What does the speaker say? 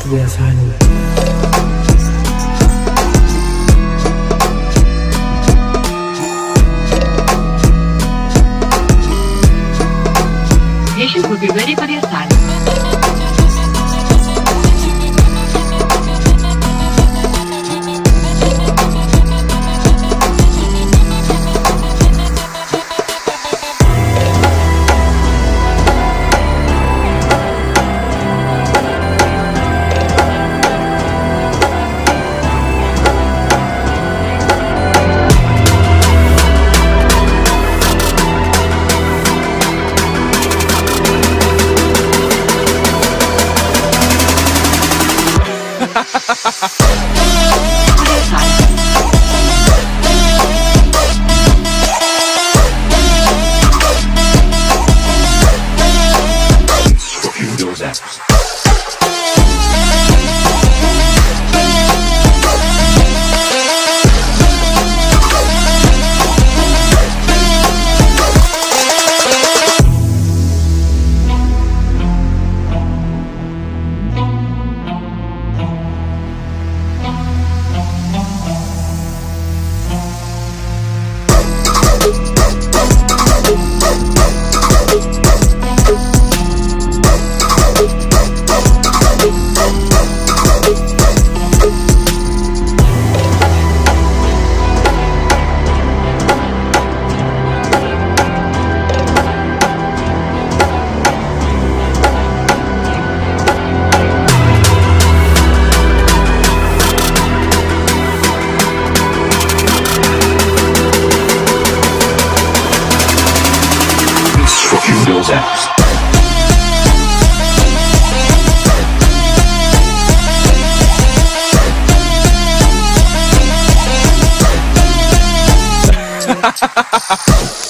to the asylum. Patients will be ready for the asylum. Ha ha ha ha!